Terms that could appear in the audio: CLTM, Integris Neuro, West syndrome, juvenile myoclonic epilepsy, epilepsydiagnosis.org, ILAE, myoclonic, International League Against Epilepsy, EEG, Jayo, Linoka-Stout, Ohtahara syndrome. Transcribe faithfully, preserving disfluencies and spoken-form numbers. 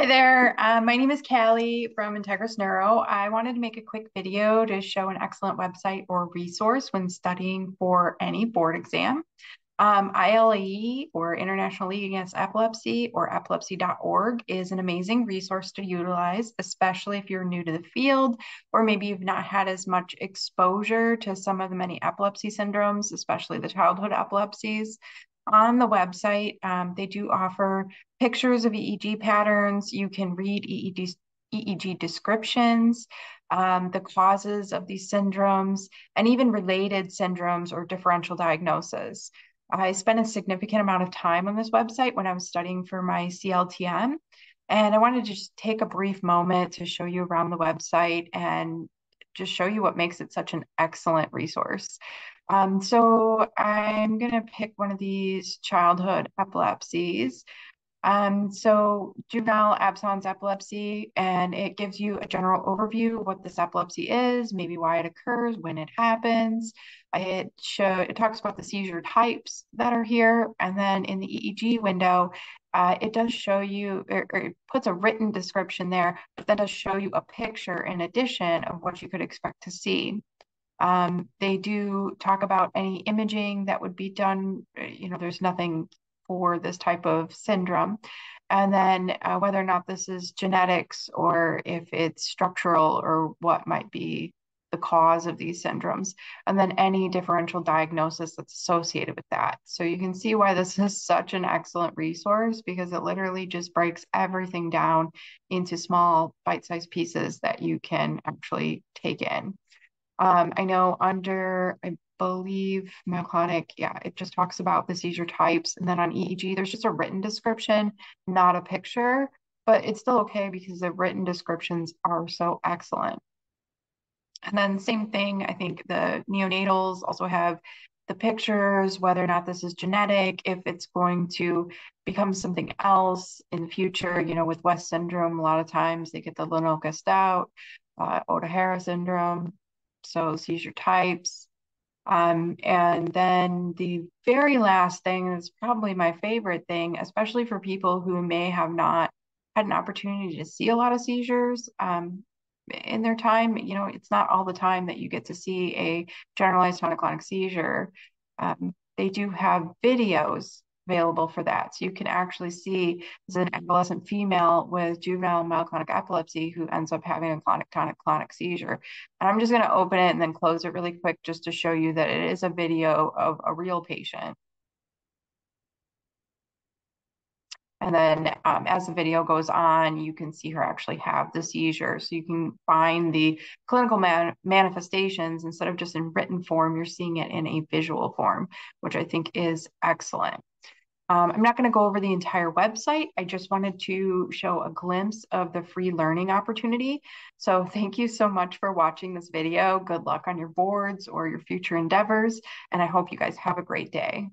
Hi there, uh, my name is Callie from Integris Neuro. I wanted to make a quick video to show an excellent website or resource when studying for any board exam. Um, I L A E, or International League Against Epilepsy, or epilepsy dot org, is an amazing resource to utilize, especially if you're new to the field, or maybe you've not had as much exposure to some of the many epilepsy syndromes, especially the childhood epilepsies. On the website, um, they do offer pictures of E E G patterns. You can read E E G, E E G descriptions, um, the causes of these syndromes, and even related syndromes or differential diagnosis. I spent a significant amount of time on this website when I was studying for my C L T M, and I wanted to just take a brief moment to show you around the website and just show you what makes it such an excellent resource. Um, so I'm going to pick one of these childhood epilepsies. Um, so juvenile absence epilepsy, and it gives you a general overview of what this epilepsy is, maybe why it occurs, when it happens. It, show, it talks about the seizure types that are here. And then in the E E G window, uh, it does show you, or, or it puts a written description there, but that does show you a picture in addition of what you could expect to see. Um, they do talk about any imaging that would be done. You know, there's nothing for this type of syndrome. And then uh, whether or not this is genetics or if it's structural or what might be the cause of these syndromes. And then any differential diagnosis that's associated with that. So you can see why this is such an excellent resource, because it literally just breaks everything down into small bite-sized pieces that you can actually take in. Um, I know under, I believe, myoclonic, yeah, it just talks about the seizure types. And then on E E G, there's just a written description, not a picture, but it's still okay because the written descriptions are so excellent. And then same thing, I think the neonatals also have the pictures, whether or not this is genetic, if it's going to become something else in the future. You know, with West syndrome, a lot of times they get the Linoka-Stout, uh, Ohtahara syndrome. So seizure types. Um, and then the very last thing is probably my favorite thing, especially for people who may have not had an opportunity to see a lot of seizures um, in their time. You know, it's not all the time that you get to see a generalized myoclonic seizure. Um, they do have videos available for that. So you can actually see as an adolescent female with juvenile myoclonic epilepsy who ends up having a clonic, tonic, clonic seizure. And I'm just going to open it and then close it really quick just to show you that it is a video of a real patient. And then um, as the video goes on, you can see her actually have the seizure. So you can find the clinical man manifestations instead of just in written form, you're seeing it in a visual form, which I think is excellent. Um, I'm not going to go over the entire website. I just wanted to show a glimpse of the free learning opportunity. So thank you so much for watching this video. Good luck on your boards or your future endeavors, and I hope you guys have a great day.